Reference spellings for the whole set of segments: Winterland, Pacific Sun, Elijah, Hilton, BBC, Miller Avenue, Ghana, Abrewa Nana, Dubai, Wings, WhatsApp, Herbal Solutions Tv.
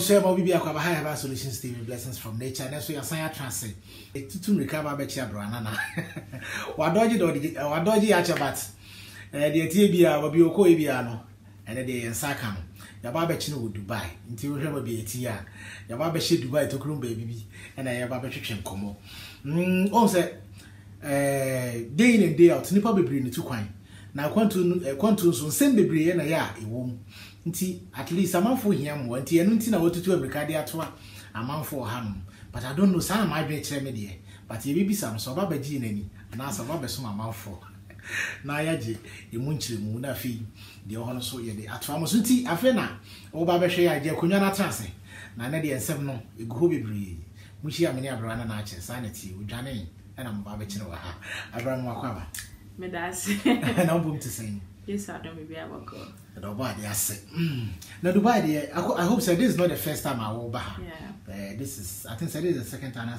share about BB Aquaba High About Solutions TV Blessings from Nature. Next week, I say, I translate it to recover by Chabra Nana. What dodgy Achabat, the TBA will be Oko Ibiano, and the day in Sakam. Yababachin would Dubai, until we will be a tear. Yababashi Dubai to Groom Baby, and I have a petition como. Also, day in and day out, Nipper Bibri in two coin. Now, quantum soon send Bibri and a ya, a womb. At least a month for him, one tea and nothing I want to do a bricadia a month for him. But I don't know some my great remedy, but he will be some so Baba Gene and answer Baba Summa mouthful. Nayaji, the Munchi Muna fee, the honor so ye at Famosuti, Afena, O Baba Shea, I dear Cunana Transi, Nanadi and Seven, a gooby breed, which I mean a brand and archer, sanity with Janine, and I'm Baba Chinoa, Abrewa Nana. Medas, and I'm going to sing. Yes, I don't be able to go. Now, Dubai, dear, I hope so. This is not the first time I will buy. Yeah. This is, I think, so this is the second time,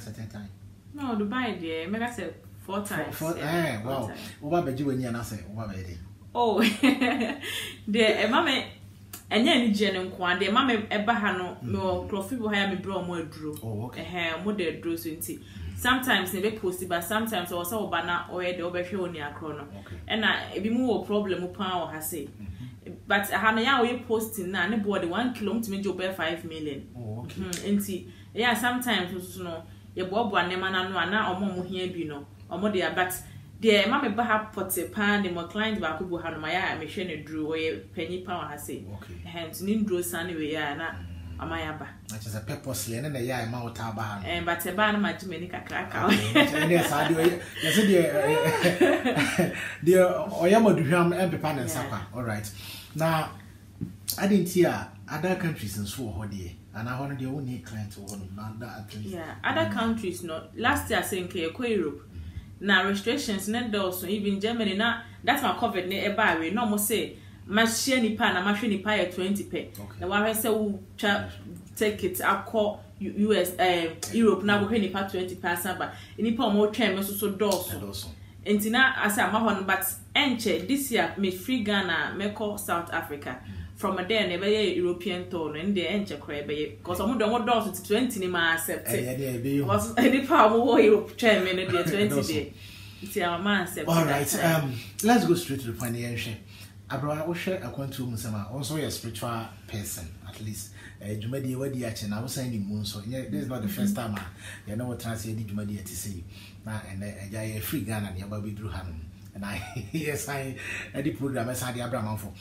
No, Dubai, dear, maybe I said 4 times. Wow. What about you when you're not saying, what about it? Oh, dear, mammy, and then Jen Kwan, dear mammy, Ebahano, no, Crawford will have me blow more drew. Oh, okay. Hair, more dear drew, so sometimes they post it, but sometimes also banner or the overfill near Chrono. And I be more problem with power, I say. But Hannah, we posting now, anybody 1 kilo to make you pay 5 million. Oh, okay. Auntie, yeah, sometimes you know, your bob one name and one or more here, you know, or more there, but dear mammy, perhaps pots a pan, the more clients back people had my eye, machine a drew away penny power, I say. Okay. Hence, name drew sunny way, yeah. Amayaba. Which is a purposely and a yam out taban. And but a ban might make a crack out. Yes, I do. Yes, dear, dear Oyama Duham and Pepan and Sapa. All right. Now, I didn't hear other countries in Swore, dear, and I wanted your only client to one at least. Yeah, other countries not. Last year, I think Europe. Now, restrictions, not also even Germany. Now, that's my covered near a bar. We no more say. Machine pan, a machine pie at 20p. The one I say will take it. I call US, Europe now. We're going to 20 pounds, but any poor more time so dorsal. And now, as I'm on, but enche this year, me free Ghana, me call South Africa from a day never European town and the enche crab because I'm not dorsal to 20 in my accept. Was any power more Europe chairman in the 20 day. It's our man. All right, let's go straight to the point. Abrewa, I share a quantum summer, also a spiritual person, at least. Jumadi, where the action, I was saying moon, so this is not the first time. You know what translated Jumadi to say. Now, and a free gun and your baby drew hand. And I, yes, I had the program as I had the Abrewa for.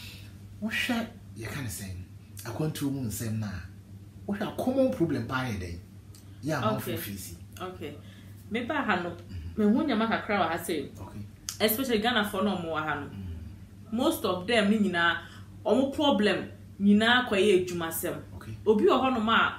What shall you can say? A quantum moon, same now. What a common problem by a day. Yeah, okay. Okay. Maybe I had no, when you make a crowd, I say, okay, especially Ghana for no more. Most of them ni na omo problem nyina kwaye adwuma sem obi o hono ma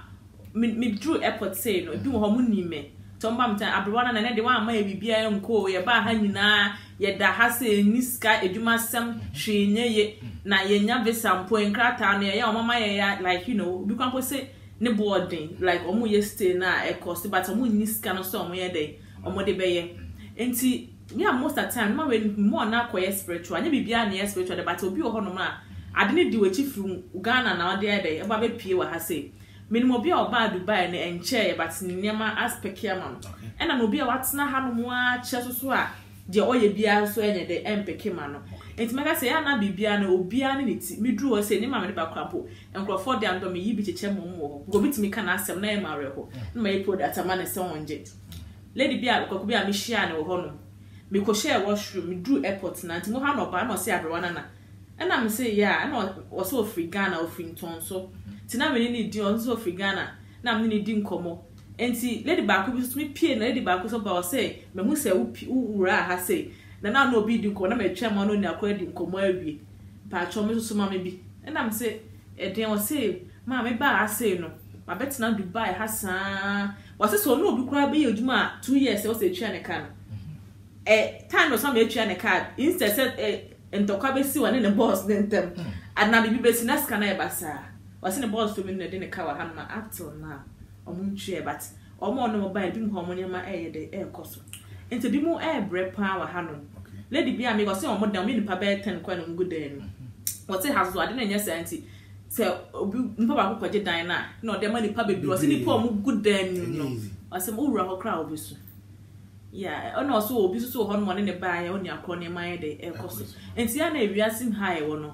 me drew airport say no obi o hono ni me to mba mtan Abrewa Nana na de wan ma bibia nko ye ba ha nyina ye da ha se ni ska adwuma sem hwenye ye na ye nya besampo enkrata na ye omo ma ye like you know obi kwanpo say ne boarding like omo ye stay na e cost but omo ni ska no so omo ye dey omo de be ye enti. Yeah, most of the time, no when more now quite spiritual. I be beyond spiritual, but obi o hono ma. I didn't do a chief from Ghana now there day. About be pay what I say. Minimum be about Dubai and chair, but nema aspect here man. And I no be what's na hanu wa chair so so a. The oye be so any day empeke man no. It make say na be beyond obi an ni ti. Me drew say nema me ba kwapo. And go for them do me yi bi cheche mom wo. Go bit me can asem na e ma reho. No me product am na se onje. Lady be a ko be a me share na wo hono. Me share washroom, me drew airport, and I'm not say Abrewa Nana. And I'm say, yeah, I know also free Ghana or free Tonso. Tina, we need Dion so free Ghana. Now, we need Dinkomo. And see, Lady Barker was me pee and Lady Barker was about say, Mamusa, who has say, then I'll no be Dinko, and I'm a chairman on the according Comobi. Patchomis, so maybe. And I'm say, a day was say, Mammy Bar, I say no. My better not Dubai has a. Was it so no, you cry be a Juma 2 years, I was a chair and a can. A time was some and a card. Instead, said and Tokabe see one in the boss, then them. And now the BBC Nascana Bassa was in the boss to win the dinner cover hand my up till now. Or moon chair, but or more no by doing harmony my air the air cost. And to be more air bread power hand. Lady Bia make us say more than me in Pabet and quite a good day. What say has what I didn't yes, auntie. say papa ko je dan na na o dem ani pa bebi o se ni po mu good dan no o se mo wura ho crowd so yeah o no so obi so ho no ne ba ya o ni akro ne man de e ko so enti ana ewiasim high wo no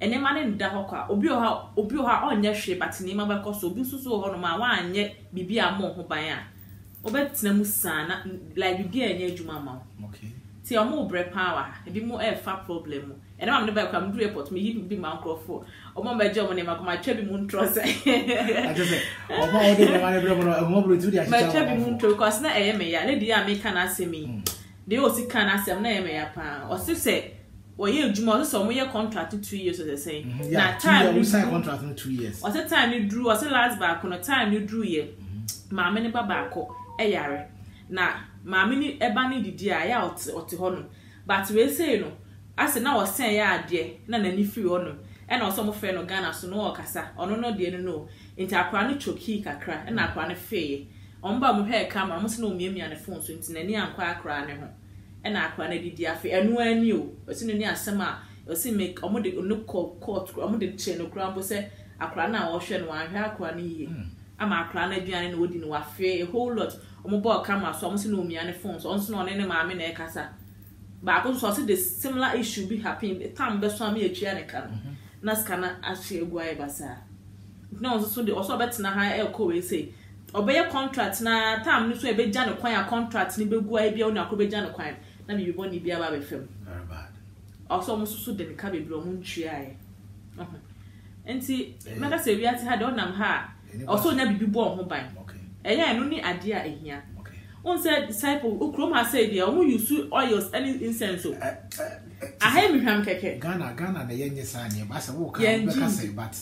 ene ma ne da ho kwa obi o ha onye hwe but ni ma ba ko so obi so so ho no ma wa anye bibi amon ho ban a o betina mu sana like you get anye adwuma ma okay ti o mo break power e bi mo e fa problem and I'm never come to airport, me even be my crop for. Or my job when I come my chubby moon trust. I just say, oh, my mobile to the chubby moon to cause not a may. Lady, I may can ask me. They also can ask them, nay, may I or still say, well, you do some way contract to 2 years as they say. Now, time you sign contract in 2 years. Or the time you drew, or the last back on the time you drew ye. Mamma never back or a yare. Now, mammy ebony did die out or to honor. But we'll say no. I said, now I say, yeah, dear, none any free on them. And also, my friend of Ghana, so no, Cassa, or no, dear, no. Into a cranny choke, I cry, and I cranny fay. On bum hair come, I must know me on the phone, so it's in any unquiet cranny. And I cranny dear fee, and where new, but soon near summer, you'll see make a muddy no court, a muddy chain of grumble, say, a crana or shen one hair cranny. I'm a cranny behind wood in a fay, a whole lot, or mobile camera, so I must know me on the phone, so on any mammy, and Cassa. But also see the similar issue be happening. The time best for me a chianican. Nascana actually guay basa. No, so the also bet na high el co say. Obey a contract na time so a big jan acquire contract ni be guay be on a cobe jan acquire. Now you won't be a baby film. Very bad. Also almost so then cabby blow moon chiai. And see, Mega say we had on them ha. Also never be born home by. Okay. And yeah, no need idea in here. One said disciple who Chroma said, "Dear, who you sue oils any incense?" I hear me from Keke. Ghana, the young Yesania, but I walk, I say, but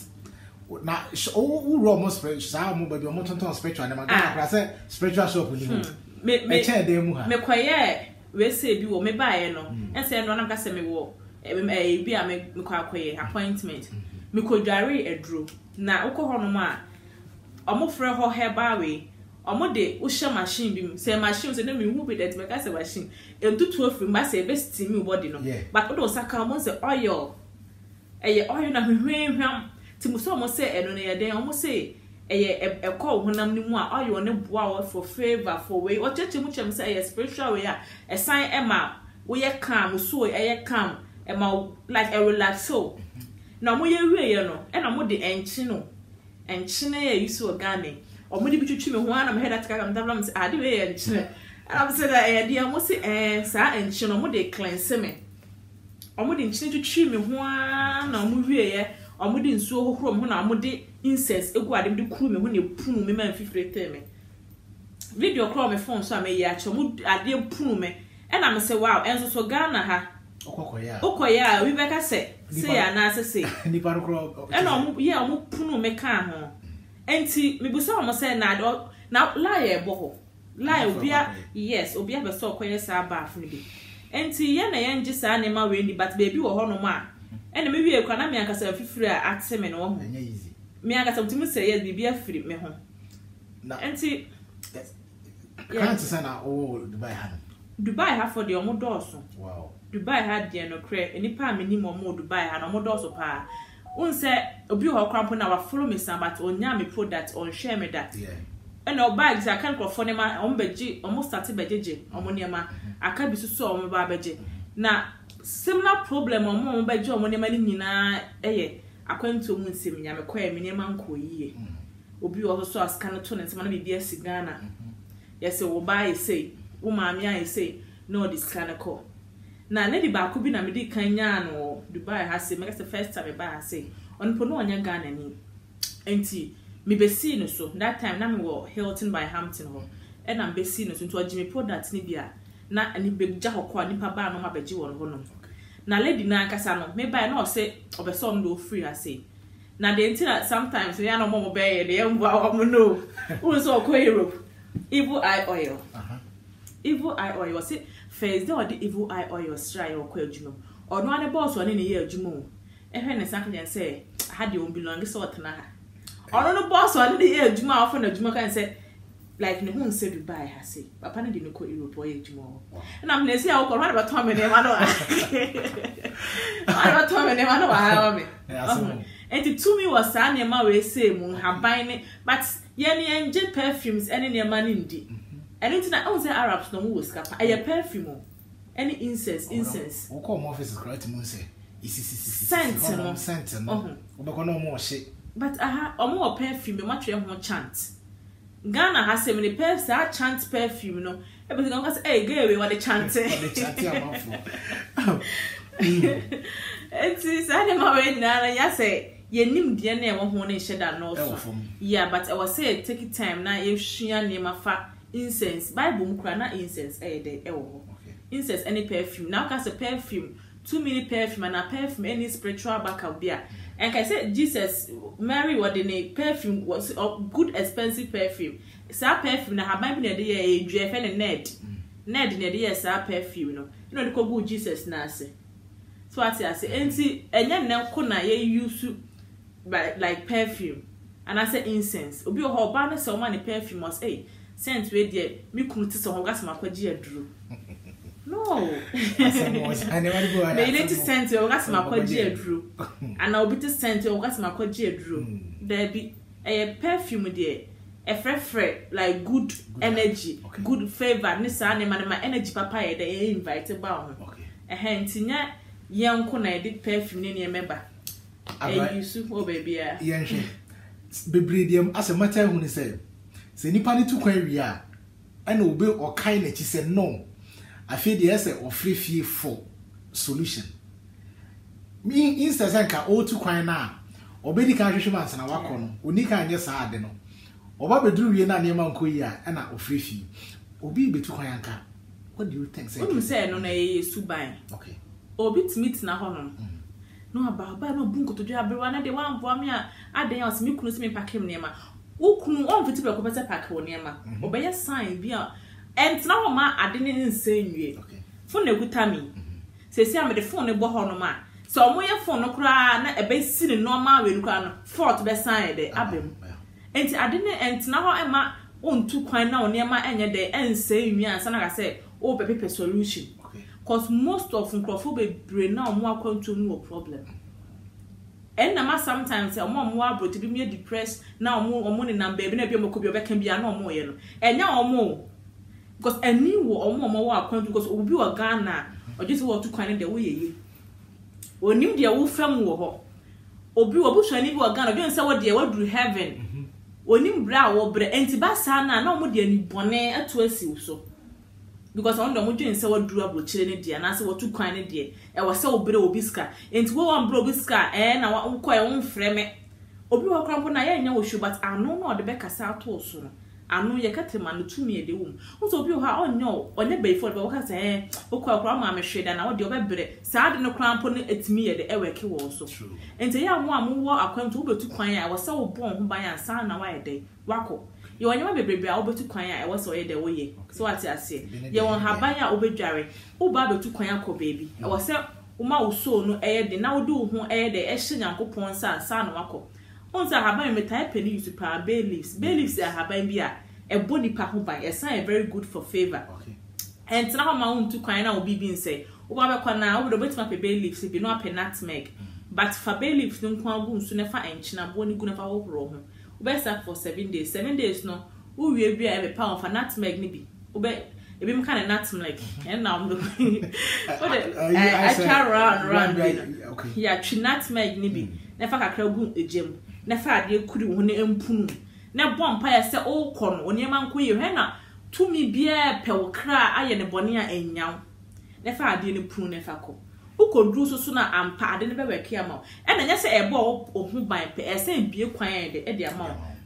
now, oh, Romans, Samu, but your Monton spiritual, and my Ghana, I spiritual shop with you. May chair them, may quiet, we say, you will may buy, no, and say, no, I'm Cassamy war, may be a make appointment. Me could diary a drew. Now, Okohonoma, I'm offering her hair barway. Omode usha machine bi say machine say na me who be that make say machine and do 12 from say best me body no but odo saka mo say oil eye oil na hwehwehwam ti mo so mo say eno na ye den mo say eye e ko honam ni mu a oil ne boa for favor for way o cheche mu chem say spiritual way a sign ema we ye calm so eye calm ema like a relax so na mo ye we no e na mo de enchi no enchi na ye use organic or maybe between me one, I'm head at Cagam's Adway and Chin. And I'm said, I dear, must say, and sir, and Chin, or would they cleanse me? Or would intend to treat me one, or move here, or wouldn't so from when I would incest, a guard to cool me when you prune me, and 50 me. Video call me phone, so I may yatch, or would I dear prune me, and I must say, wow, and so Ghana, ha. Okoya, we better say, and I say, and I'm, yeah, I'm prune me, can Enti me busa mo say na do na lie boho lie obia yes obia be so kwere sa baaf ni bi enti ye na ye ngi sa na ma we ni but baby wo ho no ma ene me wie kwa na me akasa afifiri a atse me no ho enya easy me akasa mtimi say yes baby afiri me ho na enti can't say na oh Dubai ha for the omo doso wow Dubai ha de no kre enipa me ni mo Dubai ha no omo doso pa unse obi ho kwampo na wa follow me some but onya me product on share me that yeah and no bags I can't for them on beji almost start bejeje omo niema aka bi susu omo ba beje na similar problem omo beje omo niema ni nyina eye akwantu omo nsem nya me kwae me niema nko yie obi ho so aska no to nsema na bibia sigana yesi wo buy say wo maami ai say no discount call na lady ba ko bi na me di kan nya no Dubai has say me the first time ba ha say on po no nya Ghana ni enti me be see no so that time na me wo Hilton by Hampton ho and am be see no so to ajime product ni bia na ani be ja hokwa ni pa ba no ma be ji won ho no na lady na akasa no me buy no say obeso on do free ha say na the enti that sometimes we are no mo be dey em ba mo no we so ko Europe evil eye oil evil eye oil say first day or the evil eye or your stray or quail juno, or no other boss one in a year jumo. And when exactly and say, I had your own belongings sort na. Or no boss one in the year jumo often a jumoka and say, like no one said goodbye, I say, but Panny didn't call you boy jumo. And I'm going to say, I'll call about Tom and Emma. I don't know how I am. Enti tumi wa saa nema we se mu habaine but yani enje perfumes eni nema ni ndi. Eni tina onse Arabs no mu skapa. Aye perfume. Any incense. O ko mo office correct mu se. Scent no. Obeko no mo she. But aha omo perfume matwe ho chant. Ghana has so many perfumes. I chant perfume, no. Everything I'm gonna say, hey, go away. What they chanting? What they chanting? I'm for. It is. I never went there. I say, you need to know what honey shed and all. Yeah, but I was say take it time. Now if she and name a fa incense, Bible mukra na incense. Hey, they oh. Incense any perfume. Now cause a perfume, too many perfume and a perfume any spiritual back up there. And I said Jesus, Mary, what the perfume was a good expensive perfume. Sa perfume na haban bi na dey e dwefe ne ned na dey sa perfume no. You know the go Jesus na ase. So what I say enti enye na ko na ye use like perfume. And I say incense. Obi ho ba na say o ma ne perfume was eh scent we dey me kum ti so ho gas ma kwaji aduro. No. I never go out. They need to send you gas ma kwaji aduro. And I'll be to send you gas ma kwaji aduro. There be a perfume there. A fresh, like good energy, okay. Good favor. Nisa anima my energy papa e dey invite ba o. Okay. Eh ntinya yenko na e dey perfume ne ne member. Eh Yusuf o baby ah. Yenhwe. Bebre dem asemata hu ne say. Se nipa ne tu kwa wi a, ana obe o kai na chi say no. Afi dey say o free fee for solution. Me instance anka o tu kwa na, obedi kan hwehwe man na wakọ no. Oni kan anye saa ade no. Oba bedru wie na niam anko yi a na ofrefi obi betu kwan anka what do you think say you say no na ye suban okay obi timit na ho no no ababa na bunko to dwa Abrewa na de wan boa me a adan ya osimi kunu simi pakem niam a ukunu on fiti be ko pese pakem niam a obeye sign bi a ent na ho ma ade ne nsenwie okay phone eguta mi sesi am de phone ne bo ho no ma so mo ye phone no kura na ebe si ne normal we kura no fort be sign de abem enti adene enti na ho ema ontu kwan na oniema enye de ense nwi ansa na say o pepe solution cause most of nkrofo be brain na omo akwantu no problem and na sometimes omo abroad bi me depressed na omo ni na baby na bi omo ko bi obeka bi na omo ye no enye omo because any wo omo wa akwantu because obi wa Ghana o just wo tu kwan de wo yeye onim de wo fam wo ho obi wo bu shani bi wa Ghana bi nsa wo de wo dru heaven onim bra wo bre enti ba sa na na mo de ani bone ato asiw so because on do mo dwen se wadru abrochire ne de na se wotu kwan ne de e wo se obre obiska enti wo wan bro obiska na wo koe wo mfreme obi wo krampo na ye nya wo shu but anu na o de be kasa ato so no anu ye katrema no tumi e de wo mo so obi ho ha onyo one be for wo kasa wo koe kra ma me hweda na wo de obebre sa de no krampo ne etimi ye de e weke wo so enti ye amu wo akwamtu wo betu kwan ya wo se wo bon ho ban sa na wa ye de wako ye wanyama bebrebe a wo betu kwan ya e wo se wo ye de wo ye so ati ase ye won ha ban ya wo bedware wo ba betu kwan akọ baby e wo se wo ma wo so no e ye de na wo de wo ho e ye de e hye nyankopon sa na wako onza ha ban me type ni use pa bay leaves ya ha ban bia a body pa ho ban e sign very good for favor okay and na ho ma won tu kwan na obi bi nse wo ba be kwa na wo do betima pe bay leaves bi no apenat meg but for bay leaves no kwa gu nsu ne fa enchina bo ni gu na fa wo ho wo be sa for 7 days 7 days no wo wie bia e be pa for nat meg ni bi wo be e bi me kan nat meg and now I'm doing I can't run okay yeah chinat meg ni bi na fa kakra gu ejem na fa de kuri wo ne empunu na bompa ya se o kɔ no oniema nko ye hwe na tumi bia pe wo kra aye ne bone a enyaw na fa de ne punu na fa kɔ ukodru so na ampa ade ne beweke ama e na nya se e bo ohu ban pe e se bie kwan de e de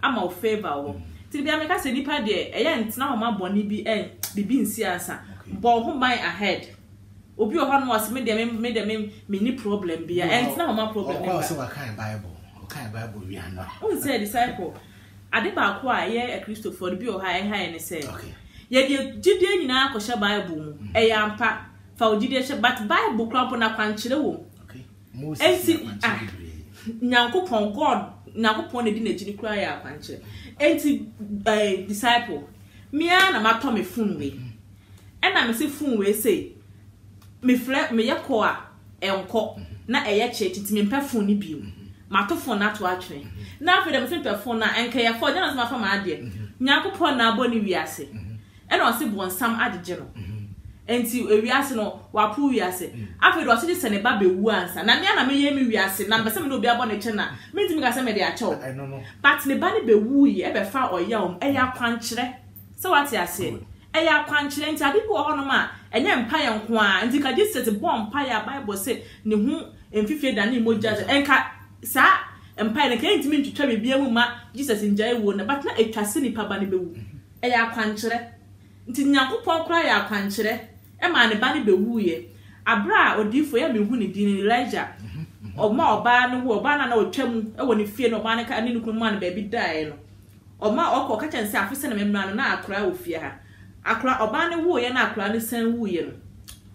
ama o favor wo ti bia me ka se nipa de e ye ntina ho ma bone bi en bibi nsi asa bo ho ban ahead obi o ho no ase me de me ni problem bia ntina ho ma problem e so wa kan bible kind Bible we are not. Who said disciple? I did back why a Christopher be or high and say, okay. Yet you did in our kosher Bible, a yampa, for judicial, but Bible crop on a panchilo. Okay. Most Nankupon God, Nankupon a dinner genie cry a panchil. Anti disciple. Me and a matom a fun way. And I must say, fun way say, me flap me a coa, a uncle, not a yet, it's me perfuni beam. mato phone na to atwe na afedem simple phone na enka ye phone na mafa ma ade nyakopon na aboni wiase e na o se bonsam adje no enti wiase no wapu wiase afedem o se sene ba bewu ansa na me na me ye me wiase na mbese me no bi abone che na me ntimi ka se me de a chew but ne ba ne bewu ye e be fa oyam e ya kwankire so what you say e ya kwankire enti abi bi o hono ma enye mpa ye nko a enti ka diset bomb pa ya bible say ne hu emfifie da na emoja enka sa empire na enti me ntutwa bebia mu ma Jesus njae wo na but na etwase ni paba ne bewu e ya kwankire nti nyakopon kra ya kwankire e ma ne ba ne bewu ye abra odifo ya mehu ne din Elijah oma oba no wo oba na na otwam e wo ne fie no oba ne ka ne nukru ma na ba bi dae no oma okọ ka kyense afese na memra no na akra ofie ha akra oba ne wo ye na akra ne san wo ye no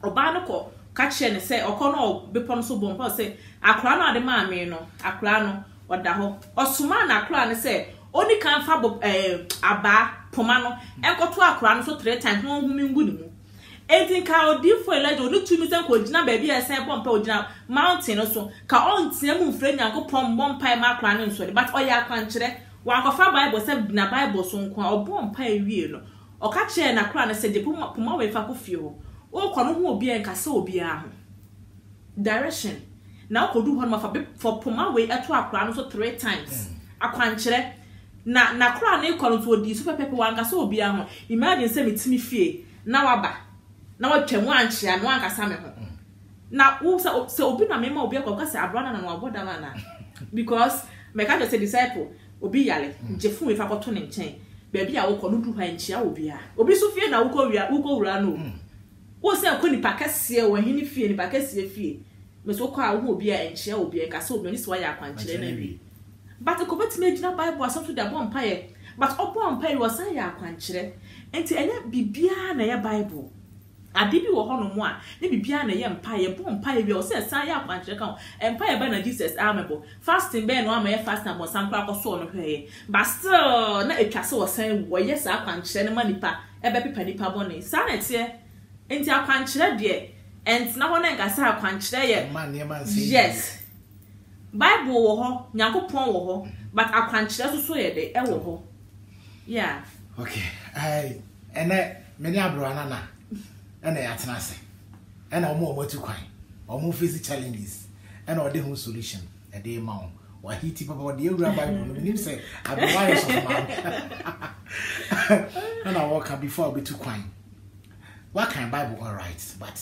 oba no ko Catcher and say, or Connor Bipon so bomb, say, I crown the mammy, no, I crown or daho, or Sumana crown and say, only can fab a bar, pomano, and got to a crown for 3 times, no woman good. Anything cow deal for a legend, look to Miss Uncle Jina, baby, I say, bomb, mountain or so, cow on Samu friend, and go pom, bomb pie, my crown and so, but all your country, while a Bible said, na Bible song, or bomb pie wheel, or catcher and a crown and said, the puma with a few. O kono ho obi en kasa obi aho direction na ko du ho ma for poma we eto akra no so 3 times akwankyere na na kra na ikoro to odi super pepe wan kasa obi aho imagine say metimi fie na waba na watwam ankyea no ankasa me ho na wo say obi na me ma obi akwa kasa Abrewa Nana no aboda na because me ka just disciple obi yale njefu we fa ko to ne nchen ba bia wo kono du ho ankyea obi a obi so fie na wo ko wia wo ko wura no wo se akoni pakase wo hini fie ni pakase fie me so kwa wo obi a enche obi e kase obi ni so ya akwankyere na wi but ko betime gina Bible asofo da bomb paye but obom paye wo san ya akwankyere enti ene bibia na ye Bible adibi wo ho no mo a ne bibia na ye mpaye bomb paye bi wo se san ya akwankyere kan mpaye ba na Jesus amebo fasting be no amaye fast na bo san kwa koso no hweye but still na etwase wo san wo ye sa akwankyere ne manipa ebe pepa nipa boni sanete enti akwankyere de enti na ho na ngasa akwankyere ye yes Bible wo ho Yakopon wo ho but akwankyere so ye de e wo ho yeah okay ai ene meni Abrewa Nana ene yatena se ene omo tu kwan omo face challenges ene ode ho solution e dey ma ho wa hiti baba ode ewura Bible no menim say Abrewa is of man ene walk before be tu kwan. What can Bible all right? But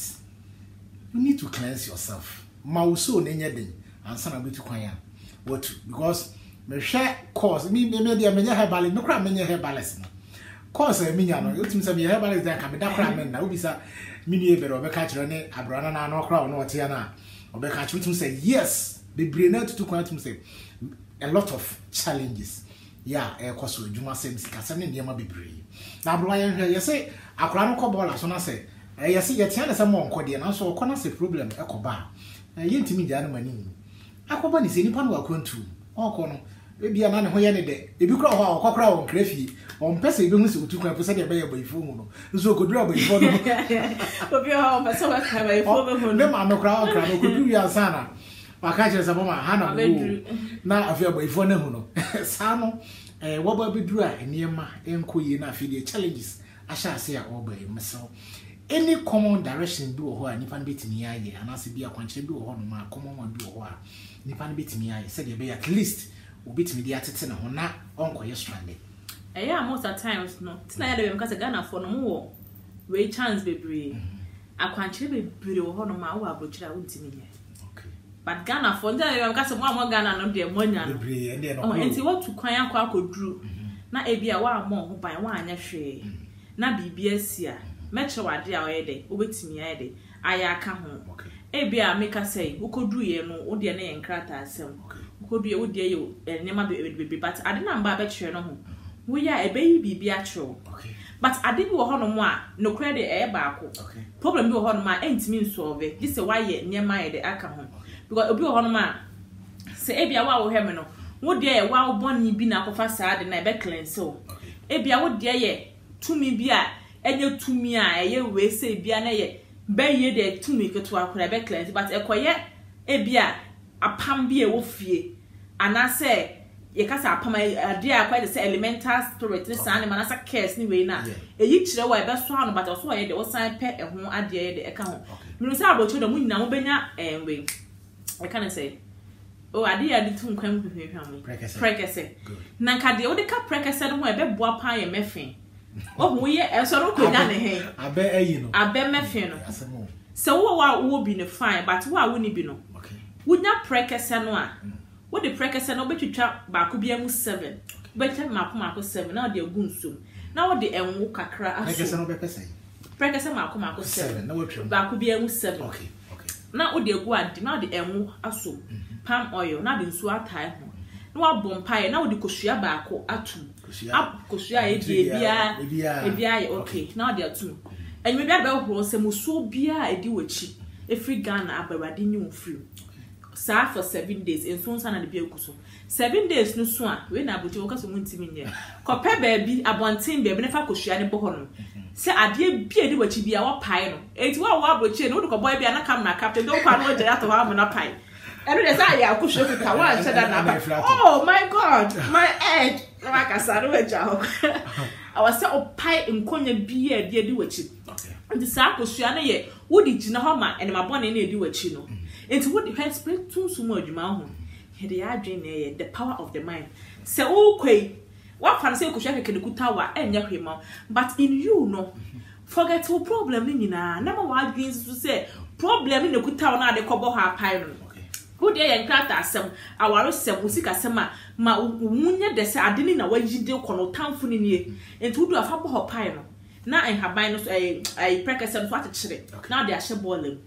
you need to cleanse yourself. Mauso nenyedin and son of to kwanya. What because me share cause me dear menya herbal no cram menya herbalist. Cause a minyano, you think some herbalist that can be that cram and obisa mini ever or catch rene Abrewa Nana no crown or tiana or catch you to say yes, be brilliant to quantum say a lot of challenges. Yeah, air course with Juma Sims Cassamin, dear Mabby Bree. Now, Brian, you say, a crown of ball, as I say, I see your channel as a monk, and also a corner problem, a cobar. A intimid animal. A coban is any pan will come to. Or corner, maybe a man who any day. If you crow or cockrow on crafty, on Pessy, you must do 2% by your phone. So good job before you. But your home, I saw a phone. No, I'm a crowd, could do your sana. My catches a woman, Hannah, now I feel by phone. Sano, what will be dry and near my inquiry enough for the challenges? I shall say, all by myself. Any common direction do or Nipan beat me, aye, and I see be a country do or my common one do or Nipan beat me, I said, you be at least will beat me the attitude or not, uncle, you're stranded. I am most at times, no, it's not because I got for no more. Way chance be brave. I can't be brave or no more, but I wouldn't me. But Ghana for them got some more Ghana no dey money no. Oh, enti what to kwan akwa akodru. Na ebia wa mo ho ban wa anya hwe. Na bibia sia. Metre wade a oye de, obetimi aye de. Aya aka ho. Ebia meka say, ukodru ye no, wo de na ye nkrata asem. Ukodru ye wo de ye enema be but ade na mba be kire no ho. Wo ya ebe yi bibia chro. But ade bi wo ho no mo a no kra de e ba ko. Problem bi wo ho no ma entimi solve. This say why ye nyema ye de aka ho. Because obi o honoma se ebia wa wo heme no wo de ye wa wo boni bi na akofa saade na be cleanse o ebia wo de ye tumi bi a enye tumi a eye we se bia na ye be ye de tumi keto akora be cleanse but ekoye ebia apam bi e wo fie and I say you can't say idea quite the say elemental spirit this animal as a curse ni we na e yi kire wa e be so anu but also we dey osan pe e ho ade e dey e ka ho me say abocho dem nyina mo benya we I can say oh ade ade tun kwam hwehwehwam prekese na nka de wo de ka prekese no e be boa pan ye mefin oh wo ye e so ro ko da ne hen abe ayi no abe mefin no so wo bi ne fine but wo ni bi no okay wo nya prekese no a what the prekese no betwitwa ba ko bia mu 7 betwa mako 7 na de agun som na wo de enwo kakra aso prekese no bepese prekese mako 7 na wo twem ba ko bia mu 7 okay okay na wo de agu adi na wo de enwo aso palm oil na de nsu atai ho na wo bompa na wo de kosua ba ko atu kosua e de bia okay na wo de atu enwe bia ba ho se mu so bia e di wachi e free Ghana abarade nyu free sa for 7 days in so sana de bia kuso 7 days no so a we na boje wo kaso muntimi nye kope baabi abonten baabi ne fa kosua ne boho no se ade bia de wachi bia wo pae no enti wo aboche no wo de ko boy bia na camera captain do kwa no je ato ha mo na pae eno de sa ya akusho kuta wa se da na oh my god my head no aka saru e jaho I was say opae nkonya bia de wachi enti sa kosua ne ye wo di gina ho ma ene mabone ne de wachi no. It would have split too much, ma'am. The power of the mind. Say, okay, what fancy could share a good tower and your him, but in you, no. Forget all problem in a number one means to say, problem in a good town are the cobble half iron. Good day and craft as some, our self was sick as some, my wounded the sardine away, you do call town for ye, and to do a fap or pine. Now I have minus a precursor of water tree. Now they are shell boiling.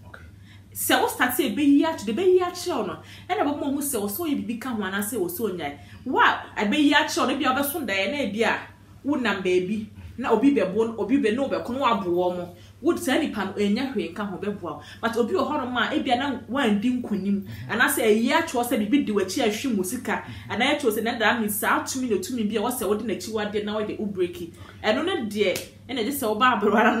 Se o start say be here to the be here cheo no e na bomo mu se o so e bibi ka ho ana se o so nyan wa e be here cheo no bia o be so ndan na e bia wo nam baby na obi be bo obi be no be kono abowo mo wo se ni pan enya hwe nka ho be boa but obi o hono ma e bia na wan di nkonim ana se e here cheo se bibi di wachi ahwe mu sika ana e cheo se na da mi sa atumi no tumi bia wo se wo de na chi wade na wo de o breaki eno na de and just so bad, but no.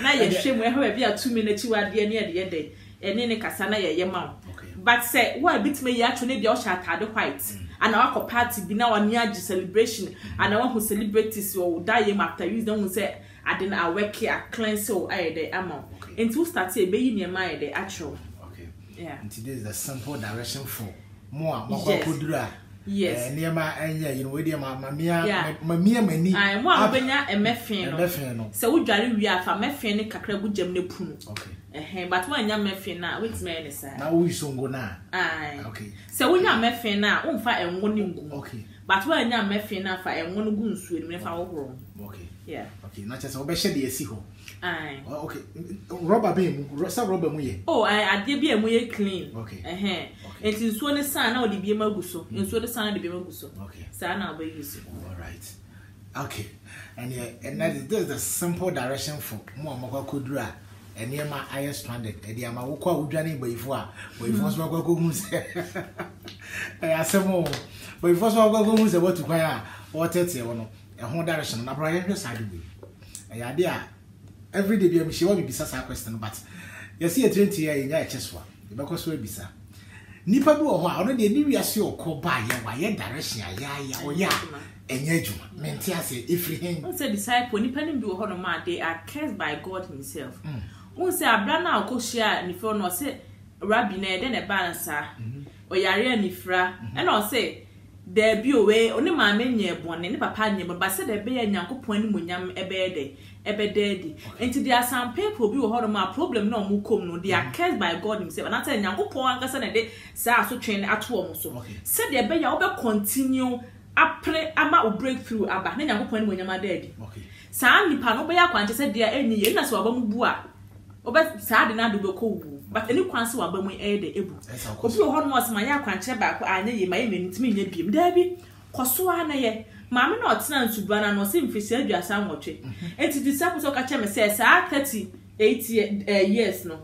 Now you're shame where you are 2 minutes, you are dear near the day, and then a Cassana, your mouth. But say, why beat me yet to need your shot at the white, and our party be now a near celebration, and our who celebrate this will die after you don't say, I didn't work here, cleanse so I the amount. And to start say, be in your mind the actual. Okay, yeah, and today is the simple direction for more. Yes. Near my and you know, dear mamma, me. I am one benya and mefin. So we drive we are for mefin and cacra good gem nepun. Okay. But when you're mefin now, which man is that? Now we soon go now. Aye. Okay. So when you're mefin now, won't fight and one. Okay. But when you're mefin now, fight and one goon sweet me for our room. Okay. Yeah. Okay. Not just obesha the siho. Aye. Okay. Robber beam, Rosa Robber Muye. Oh, I did be a muye clean. Okay. It is one son or the Bima Gusso, and so the son of the Bima Gusso. Okay. Sana by you. All right. Okay. And yeah, and that is the simple direction for Mamma Kudra. And near my eye stranded, and the Amawaka would journey by four, but if was Waka Gumus. I asked some more. But if was Waka Gumus about to fire or 30 or no, a whole direction, and I just had to be. A idea. Every day, she won't be such a question, but you see a 20 year in your chest one. Because we'll be, sir. Nipa do ho a no de ni wiase o ko ba ye wa ye direction ya o ya enye adwuma menti ase ifri hen say disciple nipa nim bi ho no ma they are cursed by God himself won say abra na ko share ni fro no say rabbi na de na balance o yare ni fra e na o say there be away oni ma menye bone ni papa nye ba say there be ya nyankopon ni monyam ebe de enti there are some people bi ho no problem na mu kom no they are cursed by God himself and say nyankopon anga say na de say aso twen ato om so say there be ya obe continue apre ama o breakthrough aba na nyankopon ni monyam ade sa nipa no be ya kwanche say there enyi ye na so aba mu bu a obe sa de na do be ko wu but any kwanse wa ba mu ede ebu obi ho no asma ya kwanche ba ko anya ye ma ye mentimi nya biem da bi koso ana ye Mamma not stands to Banana or Sim Fisher, your son watching. And to disciples of Kachem says, 38 years no.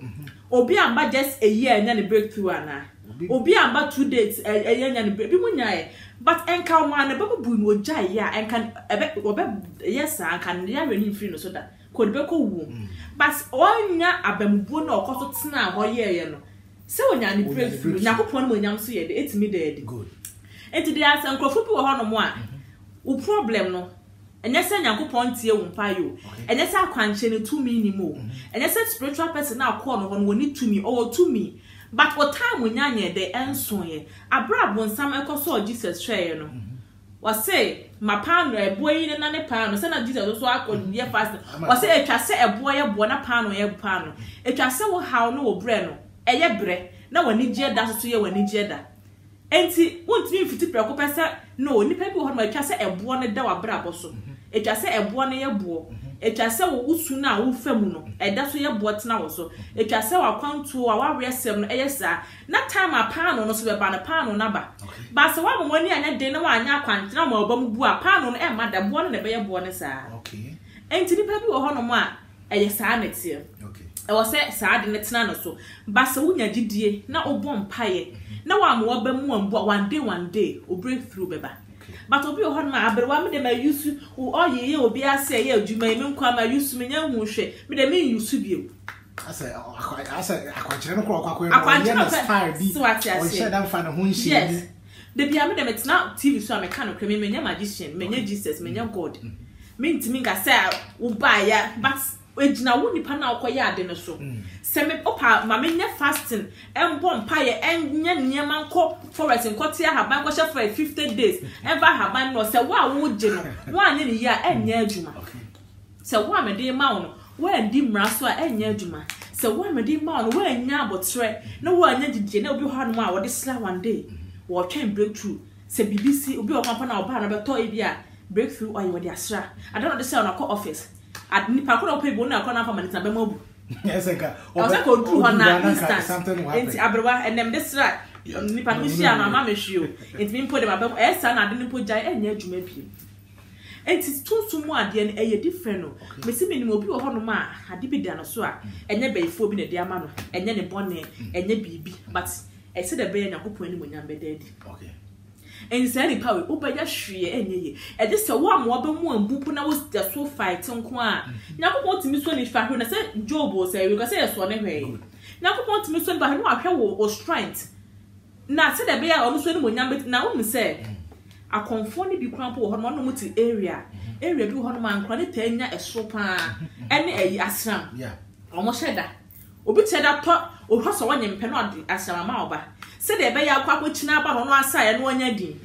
Obi and but just a year and then a breakthrough, Anna. Obi and but 2 days, a year and a breakthrough. But Encow man, a bubble boon would jay, yeah, and can, yes, sir, can never in free no soda. Could be cool. But all ya abem boon or cotton now, or yeah, you know. So when you pray through, now who pon when you so ye it's me dead. Good. And today I say nkrofo bi wo ho no mo a. O problem no. Enye se nyankopon tie wo mpa yo. Enye se akwanche ne tumi ni mo. Enye se spiritual person na call no ho no ni tumi or tumi. But what time when you de enso ye. Abra bon sam ekoso Jesus share no. Was say my pan a boy in another pan, send a Jesus also I could be faster. Was say a say a boy a bona pan or a pan. It was so how no breno, a yebre, now when Niger does to you when Niger. And see, won't mean 50 per no, any people who might say a bona dower braboso. It was say a bona a bow. It was so usuna, who femuno, and that's where your boats now also. It was so I come to our rest 7 years, not time a pan or no so about a pan or number. But so one morning and dinner, I now can't number Bambua, Panon, and Madame one and a bonus. Okay. And to the people of Honoma, a sonnet here. Okay. I was sad in the town or so. But so when you did, now a bomb pie. Now I'm wobbling but one day, or breakthrough, Beba. But I'll be a honor, but one day my use you, who all ye will be, I say, you may not come, I use me, I won't share, but I mean you should be. I said, I quite general, I the pyramid it's not TV, so I'm a kind of criminal, my magician, my Jesus, my God. Mean to me, I said, would buy ya, but which now wouldn't pan out quite yard in a show. Send me up, my men fasting, and bomb pie, and near man cop forest and cotia have bank was for 50 days, and by her man was a wow wood general, 1 year and near Juma. So, why my dear mount, where dim raswa and near Juma. So, why my dear mount, where now but threat, no one did you know you had one or this one day. Or can breakthrough. Say BBC will be a company or bar about Toya breakthrough or your diastra. I don't understand our court office. At Nipaco people now come up from Manitabemobu. Yes, I got or do one instance. Something went Abrewa and then this right. Nipanusia, my mamma, you. It's been put about S and I didn't put giant and yet you may be. It is too soon more than a different. Miss Minimo be a honor, I did be dinosaur, and then be forbidden a dear man, and then a bonnet, and then baby. But I said a bear and a hoop when I'm dead. Okay. And said a power, open your shriek and ye. And this a warm wobbin one boop when I was just so fight on quire. Now want to miss one if I heard said Job was a because I saw anyway. Now want to miss one by no appeal or strength. Now said a bear almost when I'm but now said I confounded you crumple on one motive area. Area do one man credit ten a sopa and a asram. Yeah. Almost said that. Obi cheda to o hwa so wanye mpeno ade asama oba se de be ya kwakwo china ba hono asaya no wanya din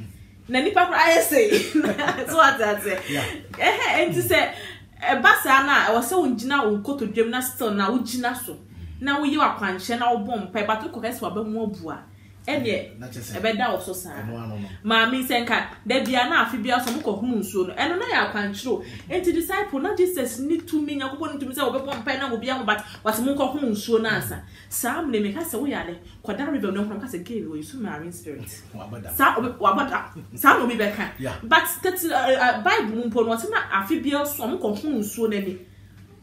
na nipa kwa ayese so atase enti se basa na wo se wonjina wo kotodwem na still na wo jina so na wo ye akwanche na wo bom pa ba to kokese wa ba mu abua ene e be da wo so sa ma mi se nka da bia na afi bia so mo kohun nsuo no eno na ya akwanche ro enti disciple na Jesus ni tumi nyakobo ni tumi se wo be pom pa na wo bia mo but wase mo kohun nsuo na ansa sa amle me ka se wo yale kwada river no from ka se give wo isu marine spirit sa wo abada sa no bi be ka but that Bible mo pon wo se na afi bia so mo kohun nsuo na ni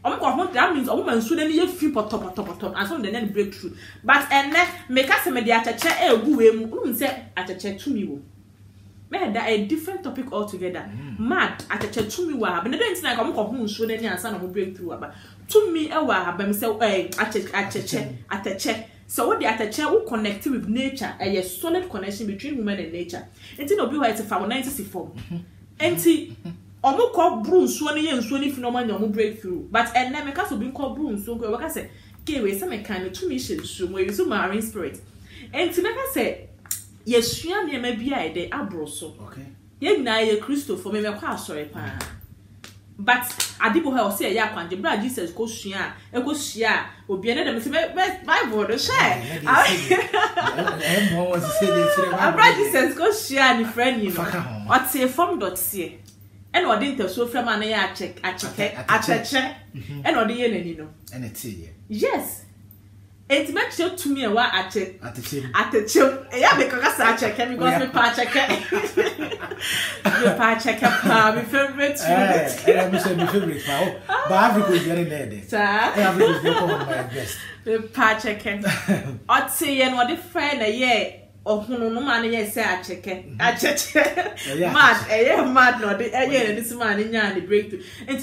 that means a woman shouldn't be a few pot, and so then breakthrough. But and make us a mediator chair, a good set at a chair to me. Made that a different topic altogether. Mad at a chair to me, wab, and I don't think I'm going to show any answer of a breakthrough. But to me, a wab, I'm so at a chair. So what the at a chair will connect with nature, a solid connection between women and nature. And to be where it's a 494. And see. Omo ko broom so ne yenso ne phenomenon omo breakthrough but and na me ka so bi ko broom so ko we ka say ke we say me kan me to me shit so we use marine spirit and to me ka say yesua ne ma bia e dey abro so okay ye na ye Christo for me me kwa sorry pa but adibo ha o say ya kwanje bra Jesus ko sua e ko sua obi ne dem say Bible do share I want to say this bra Jesus ko sua ni friend you know o te form.ca and what didn't so from an air check at a check and what the enemy no and it's here yes it makes you to me a while at a check yeah because I check and because we patch a check your patch a check my favorite but I've been getting there sir I've been going on my best the patch a check I'd say and what the friend a year oh no man yes I check mad no the this man in the breakthrough and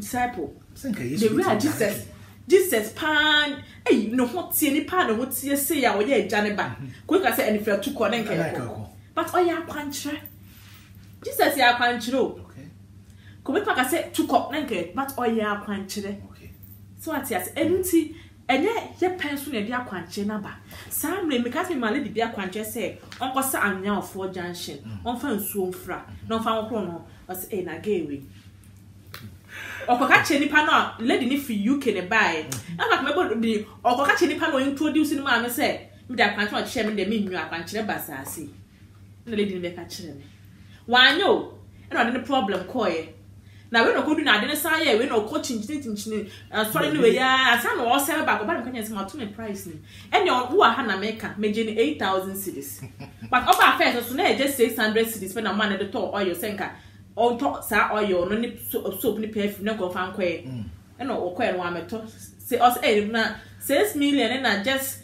disciple the way Jesus Jesus pan. Hey, no what see any pan or what see say ya or yeah janiban. Quick I say any fair to connect. But oh yeah pantre. Jesus ya panchro. Okay. Come back I say to connect, but oh yeah pantre. Okay. So at yes, and see and yet your pencil and dear quanche number. Sam may cast me my lady dear quanche say, Uncle Sam now for junction, on found soon fra, no found chrono, as in a gay way. Or catch any panel, lady if you can buy. I'm not maybe or catch any panel introducing mamma said, with that can't watch sharing the meaning of Anchina Bassa. See, the lady make a children. Why no, and on the problem, coy. Now we no go do na den say we no coaching teaching sorry no we ya asa no all sell back oba nkan smart to price ni any who are na make me 8000 cedis but oba first so na just 600 cedis for na man the to oil senka on to sa oil no ni soap ni perfume na go fan kwae e no okwae no ameto say us eh na 6 million na just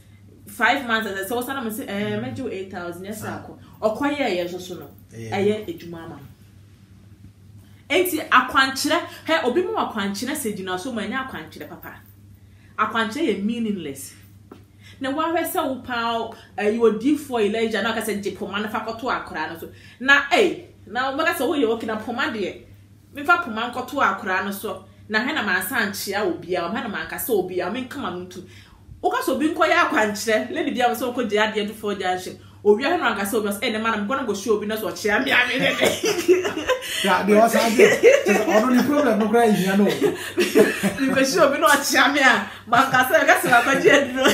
5 months so sana me say me do 8000 yes akọ okwae ya so no aye ejuma ma enti akwanchire he obi mu akwanchire se gina so manya akwanchire papa akwanchire ye meaningless na wa hwese wo paw you di for Elijah na ka se jipoma na fakoto akora no so na na wo ka se wo ye wo kina poma de me fa poma nkoto akora no so na he na ma sanchia obi a ma na ma ka se obi a me nkama ntu wo ka so bi nkoya akwanchire le bibia wo so ko je ade do for junction obi a no anga so obvious na man I'm going to go show obi na so chia me yeah, they also have the problem, no crying, you know. You can show me not Chamia, but I guess I'm a general.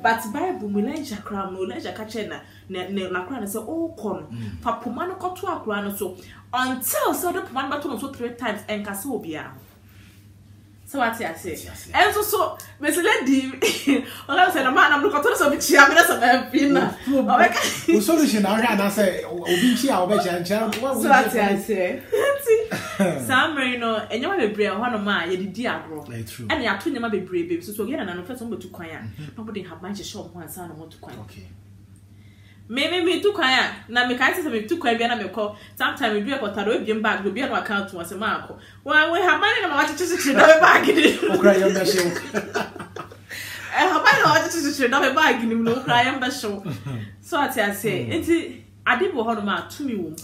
But Bible, Melange Crown, Melange Cachena, Nacran, so all con, Papumano Cotua Crown, so until so the one button so 3 times and Casobia. So I say, and so, Miss Lady, or else a man, I'm looking to be chairman of a pinna. Solution, I say, Obicia, Obechan, what was that? I say, Sam Marino, and you want to be one of my dear girl. And you are twin, you might be brave, so again, and I'm first to quiet. Nobody have much a shop one son want to quiet. Okay. Maybe me too quiet. Now, me can't say too quiet, and I call. Sometimes we be a quarter of back, we be on account to us a mark. Well, we have money and watch it to sit back in it. I have money and watch it to sit back in him, no cry and basho. So I say, I did go home out to me womb,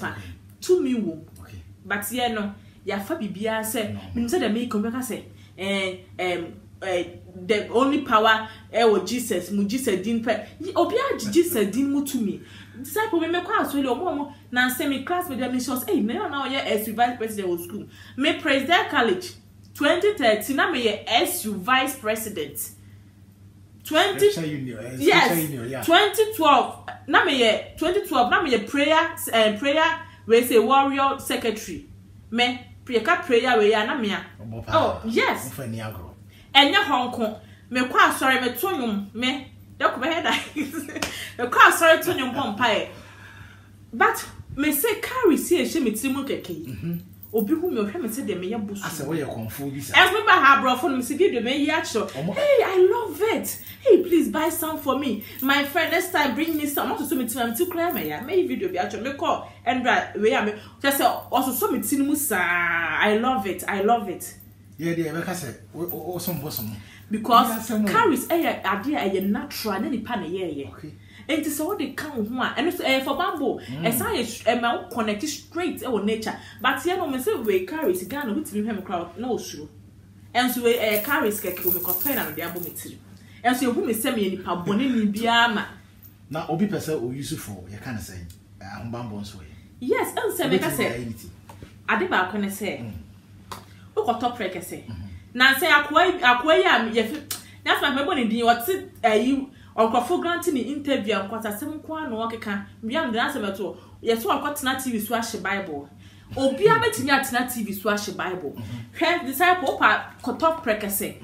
Okay. But yeah, no, your Fabi Bia said, Minza de me come back, I say, the only power Jesus mujise din pe obi a Jesus din mu to me disciple me kwa asole omo na semi class media missions me na o ye SU vice president of school me president college 2013 na me ye SU vice president 2012 na me ye 2012 na me ye prayer we say warrior secretary me prayer we ya na me oh yes and your Hong Kong, me quite sorry, me tonium, me, don't be head. The crowd sorry, tonium pompire. But me say, carry, see a shimmy Timoke key. Obi whom your family said they may have bush. As we are confused. As we have brought for me, see, give the may yacht. Hey, I love it. Hey, please buy some for me. My friend, next time bring me some. Also, so me to cry, my may video be actually call and right where I just also so me Timusa. I love it. I love it. Yeah, because carries a dear and natural and any pan a year. And it is all they come one and it's for bamboo and science and my connected straight or nature. But here no myself way carries a gun with him crowd no shoe. And so a carries cake will make a pen and the abomination. And so whom is semi in Paboni in Biama. Now, Obi Pessa or useful, you can't say. I'm bamboo's way. Yes, and semi I say. I did about can say. Top break, I say. Now say, I that's my memory. What's it? You or for granting interview and quarter 7 kwan or can be on the answer at all. Yes, what got TV swash a Bible. Oh, be a betting at TV swash a Bible. Her disciple top break, I say.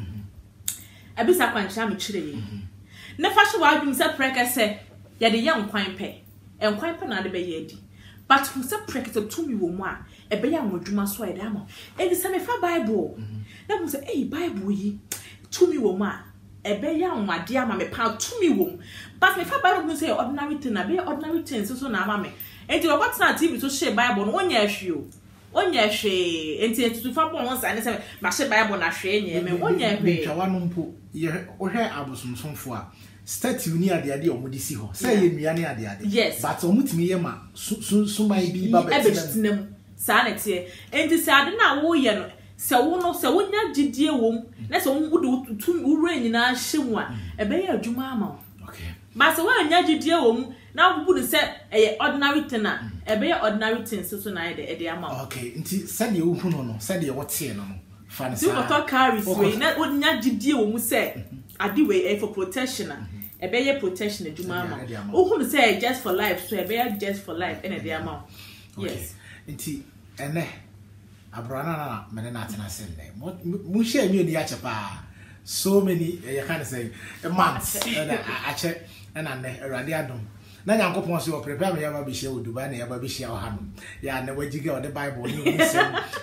A bit up and sham chili. Never shall I be set break, I say. Yea, the young quine pay and quine pan the bay. But who set break to 2 more. A bear would do my sweat, Ammo. And the same if a Bible. That was a Bible ye. To me, woman. A bear, my dear mammy, pound to me, womb. But if a Bible would say ordinary thing, a bear ordinary thing, so now, mammy. And to what's not even to share Bible, one year, you. Onye hwe enti etutufa bon won sa ne se ma hye bible na hwe enye me onye hwe twa wanompo ye ohwe abosomsomfo a statue ni ade ade omodisi ho se ye nua ni ade ade but omutimi ye ma sumai bi baba tinem sa na tie enti se ade na wo ye no se wo no se wonya gidie wom na se wo de tutu wura nyina hye mu a ebe ye adwuma ama okay but se wonya gidie wom na wo bu se e ordinary tenor ebe ordinary thing so na e dey amount okay nti said you hu no said you what here no fan say you talk carries we na onya gidie wo mu say adi we for protection ebe ye protection aduma amount wo hu say just for life so ebe just for life and e dey amount yes nti ene Abrewa Nana me na atena sele mu share me dey achepa so many you can say months ache na ne erade adom na nyankopon so prepare me yaba bishia Dubai na yaba bishia hanum ya na wajiga the bible ni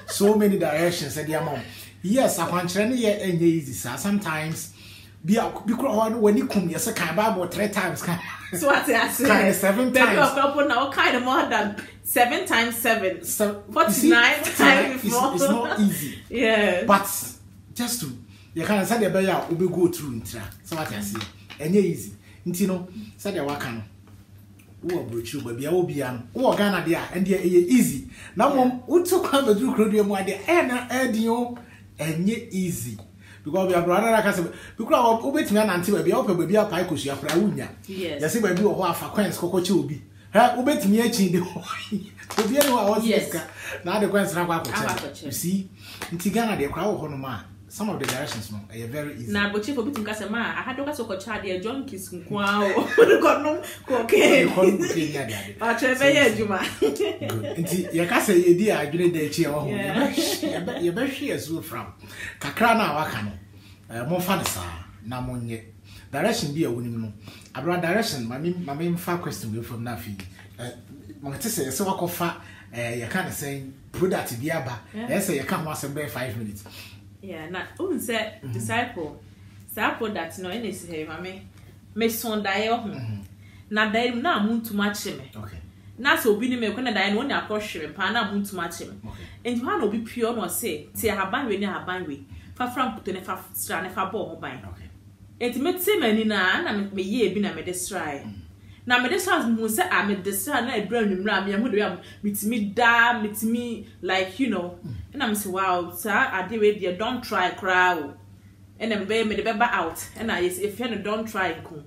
so many directions said ya mom yes akwanchre ne ye enye easy sometimes be because when you come yes kan bible 3 times kan so what I say kan 7 times now kind more than 7 times 7 so 49 times 4 it's not easy yeah but just to you can say the bear will be go through intra so what I say enye easy ntino say the work no wo brochu ba bia wo bia no wo Ghana dia and dia easy na mom wo to kwa bedru krodu mu ade e na edin enye easy because we are brother na kase because wo betina na nte ba bia wo pe ba bia pai kosu afra wunya yes se ba bi wo ho afa coins kokoche obi ha wo betimi achi de ho obi e no awo sika na de coins na kwa koche you see nti Ghana de kwa wo ho no ma some of the directions no are very easy na bochi for bitum kasa ma aha do kasa ko cha de John Kiss nkoa o ko no ko ke a chebe ye juma nti ye kasa ye di adwene da chi e wo ye be hwe azu from kakra na waka no mo fa nsa na mo nye direction bi e woni no abra direction ma me fa question we from na fi mo te se se wakofa ye kan say product bi aba ye se ye kan ho asem be 5 minutes yeah na un say disciple sapo that no any say mama me son dae oh na dae na muntuma cheme okay na so obi ni me ko na dae no na akohwe pa na muntuma cheme and how no be pure no say ti habanwe ni habanwe fa frank to ne fa stra ne fa bo ho ban okay it me ti mani na me ye bi na me de sra na me de sra mu say am de sra na e brand nimra me ho de am mitimi da mitimi like you know and I'm say wow sir I dey we dey don't try crowd and am be me dey be out and I say if you don't try ko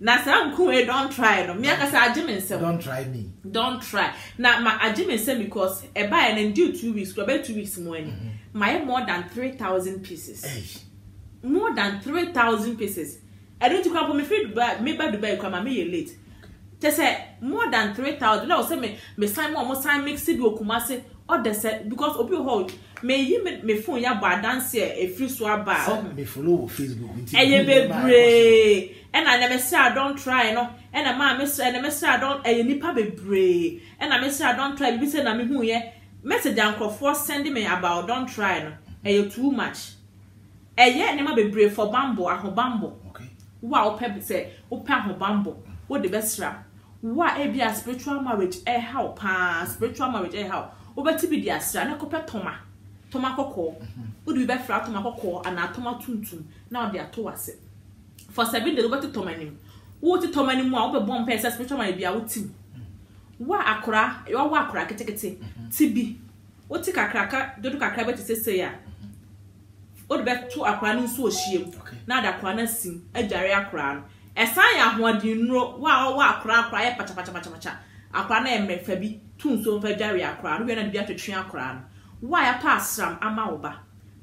na say unku we don't try no me aka say agime nsem don't try me don't try na my agime nsem because e buy and due 2 weeks go be 2 weeks more any my more than 3,000 pieces more than 3,000 pieces I don't think I me free Dubai me ba Dubai come me late they say more than 3,000 no say me sign more sign mix bi okumase or they said because Obi hold may you make me phone ya ba dance here a free swab me follow Facebook and I never say I don't try no and a man miss and a mess I don't a nipa be brave and I miss I don't try be said I mean who yeah message uncle for sending me about don't try no and too much a yeah never be brave for bambo and bambo okay wow pep say open bambo what the best rap why a be a spiritual marriage a how pa spiritual marriage a how obetibi dia sra na kopa toma kokko odu be fra toma kokko ana toma tuntum na odia to wase for 7 days obeti toma nim wo ti toma nim a obebom pe se spiritual man bia wo tim wa akora ketekete tibi wo ti kakraka dodu kakra beti sese ya odu be to akora ni so ohiem na da akora na sim adware akora no esan ya ho adi nro wa akora ye pacha akora na emrefa bi tunso mfa dware akora no we na de atwetwe akora no why apasram ama oba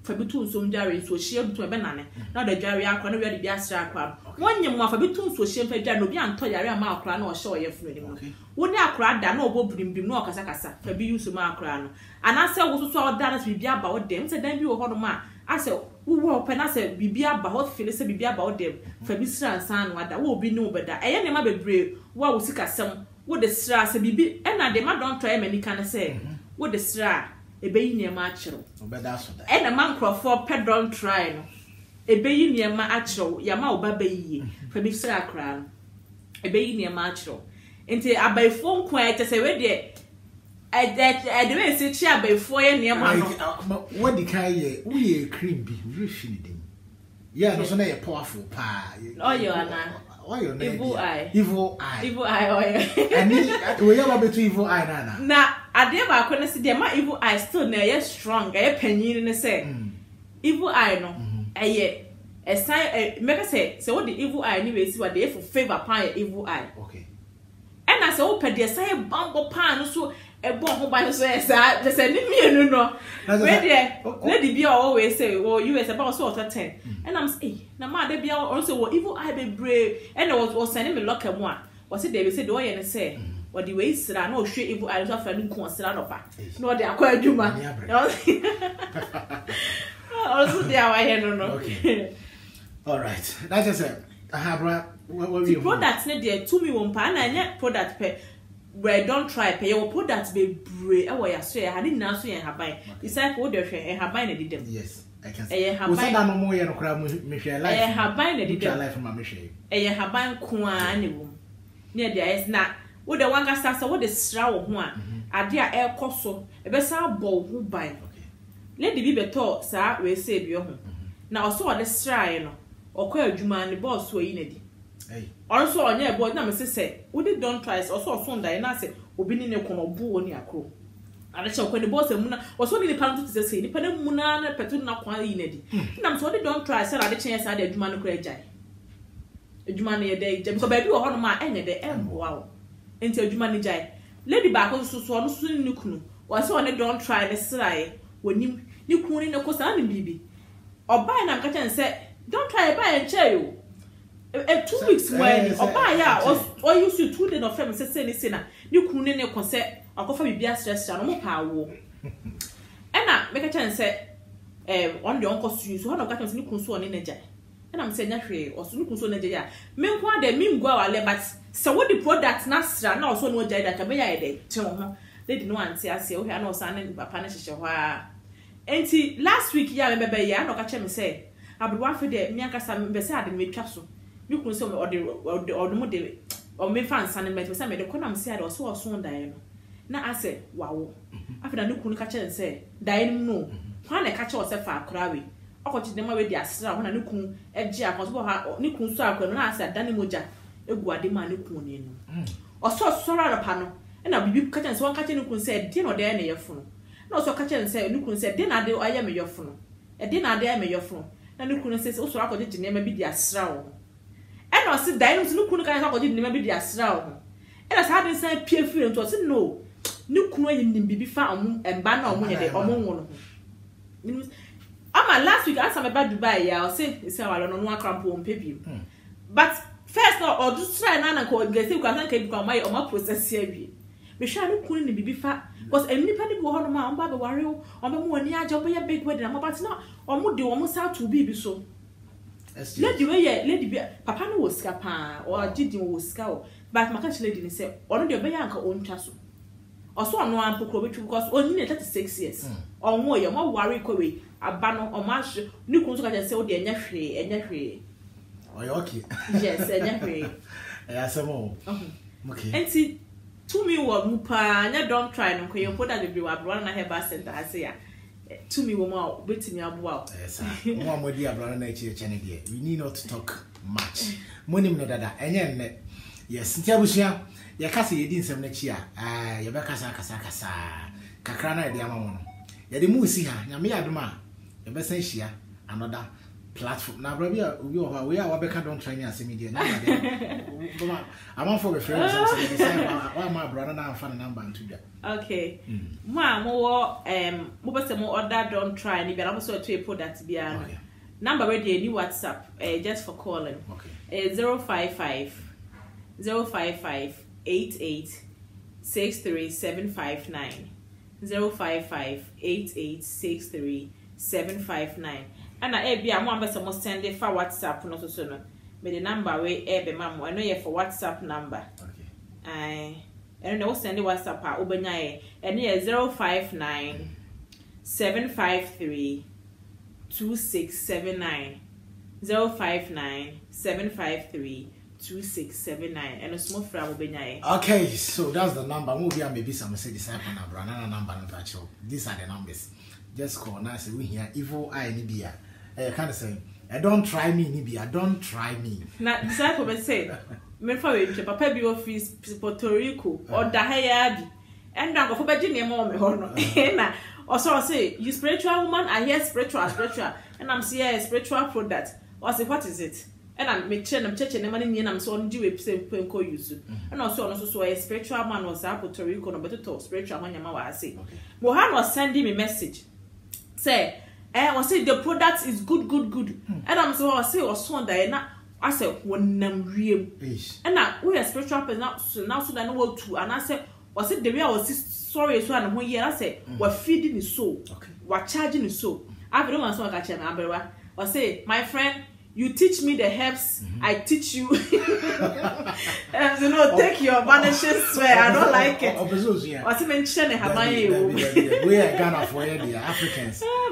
fa bi tunso mdware so hie buto be nane na de dware akora no we de biasra akora wonnyem afa bi tunso hie mfa dware no bi anto yare ama akora na o hye oyefunu ni mo woni akora da na obo brimbim na okasa kasa fa bi yusu ma akora no anase wo so so da na bibia ba odem se dan bi wo hono ma ase wo open ase bibia ba hot feel se bibia ba odem fa bi sra san wada wo obi ni obeda eye ne ma bebre wo wo sikasem wo de sra se bibi e na de ma don try mani kan se wo de sra ebe yi niema achiro obeda so da e na man crofo pe don try no ebe yi niema achiro ya ma oba ba yi fa bi sra akra no ebe yi niema achiro nti abai phone kwa e te se we de I didn't sit here before any amount. What the kind we a cream be refined. Yeah, no, so now you're powerful, pa. Oh, you are not. Oh, you're not. Evil eye. Evil eye. Evil eye, oh, yeah. And we are about to evil eye, Nana. Now, I never couldn't see them. My evil eye still now, you're strong. I penny in the say. Evil eye, no. I yet. A sign, make us say, so what the evil eye anyway is what they for favor upon your evil eye. Okay. And I say, oh, Pedia, say, bumble pan, so. Lady always say, well, you as about sort of 10. And I'm saying, now, they be also evil eye be brave. And I was sending me lock and one. Was it they said, do I and say, what the way said, I know she evil eyes of a new concern of her. No, they are quite human. Also, they are, I don't know. All right, that's just a habra. The products, dear, to me one pan and yet product pay. Well, don't try pay your product be brave. Oh, I swear, I didn't answer and have by. It's like what they're saying, have by the dem. Yes, I can say, I have by no more. You know, I have by the dem. I have by Kuan. Near there is not what the one gas what the straw one. I dear air cosso, a vessel bow who buy. Let the be taught, sir, will save your home. Now, so the straw, you know, or quail Juman the boss were in also, on your board, now, Mrs. said, would it don't try also a Sunday and I said, will be in a corner boo on your crow. And I shall when the boss and Muna was only the pound to say, dependent Muna, Petuna, Qualinity. And I'm sorry, don't try, sir, at the chance I did Jumano Great Jai. Jumani a day, James, so baby, or my end at the end, wow. Until Jumani Jai. Lady back also swallowed soon Nukunu, or so on the don't try the sly when you coon in a cosan baby. Or buy an uncut and said, don't try buy and chair you. 2 weeks when or buy out or you should 2 days of family say sinner. You couldn't a concert or coffee be a stress and no power. And I make a chance on the uncle's use one of Captain's new concern in a jar. And I'm saying that free or soon concern in the jar. Meanwhile, they mean go out there, but so what the products Nastra now so no jar that can be a day. They didn't want to say, oh, I know something about punish. And last week, yeah, remember, yeah, no catch him say, I'll be one for the Mianca Sam beside the mid capsule. You can say or the or me fans and met with some the column said or so soon Diana. Now I say, wow, after the new coon catcher and say, Diane, no, one catcher was a far crabby. I watched them away their straw when a new coon, FJ was what new coon saw when I said Danny Moja, a guadima new coon in. Or so sorrow panel, and I'll be catching one catching who can say, Dino, there may your phone. No, so catcher and say, Nucun said, then I do I am your phone. A dinner there may your phone. And Nucun says, also, I could name maybe their straw. And I said, Diamonds, no couldn't remember their stroud. And as I didn't say, Pierre Field was no, no couldn't be found and ban on one day or more. I'm last week, I'm about to buy, I'll say, I don't know one crump on paper. But first, I'll just try and uncle and get you can't keep my or my process here. We shall couldn't be fat because a nipple will on my own Baba Wario or my one yard job by a big wedding, but not or would do almost how to be so. Lady, where lady be Papa no was scapa or Jiddy was scowl, but my country lady said, or your bay uncle own castle. Or so no uncle, which was only 36 years or more, your more worry query, a banner or marsh, new contract and sold the nephew and nephew. Okay, yes, and nephew. That's a more. Okay, and see, to me, what Mupa, and don't try and call your product if you are run a hair basket, I say. To me, woman, wait me up. Wow, yes, one more dear brother, nature, we need not to talk much. Money, no, that, and yet, yes, Tiabusia, your cassie, you didn't some next year. Ah, your Bacasa, Casacasa, Cacrana, the Amon. You didn't move, see her, Yamia Duma, your best Asia, another platform. Now, Rabia, we are Wabeka, don't try me as immediate. I want for the friends, I'm my brother, now found a number and two. Okay, ma more, order don't try any, but I'm also to a product be a number ready a new WhatsApp, just for calling. Okay, 055 055 88 63 759 055 88 63 759. And I be a one person must send it for WhatsApp, not so soon. But the number we air, mamma, I know you for WhatsApp number. Okay, I don't know, send the WhatsApp out over nine and here 059 753 2679 059 753 2679 and a small fram. Okay, so that's the number. Maybe I may be some say disciple number, another number. These are the numbers. Just call now. Say we here evil I Nibia. I can't say don't try me, Nibia. Don't try me. Now disciple may say, "Me for we papa be office Puerto Rico or Dahayadi." And now for Virginia, mom, or also say you spiritual woman. I hear spiritual, and I'm seeing a spiritual product. Or say what is it? And I'm making them church and money and I'm so on due same call you soon. And also so a spiritual man was up to Rico, but to talk spiritual man, I say. Mohan was sending me message. Say, I was saying the product is good. And I'm so I say, or so Diana, I said, one real. And now we are spiritual person so now so that no work too. And I said, was it the way I was sorry so and 1 year? I said, we're feeding his soul, we're charging his soul. I've been on so I catch him, Abrewa. I say, my friend. You teach me the herbs, I teach you. And you know, take your vanishes swear, I don't like it. Or to mention a Hawaii. We are Ghana for the Africans. All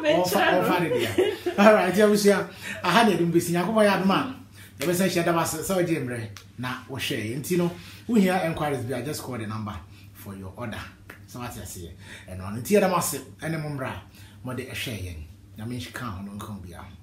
right, yeah, we see. I had it in Bissing. I go by a man. The message that was so Jimbre. Now, we share. And you know, we hear inquiries, I just call the number for your order. So, what I say, and on the Tierra Massive, and the Mumbra, what they are sharing. I mean, she can't be out.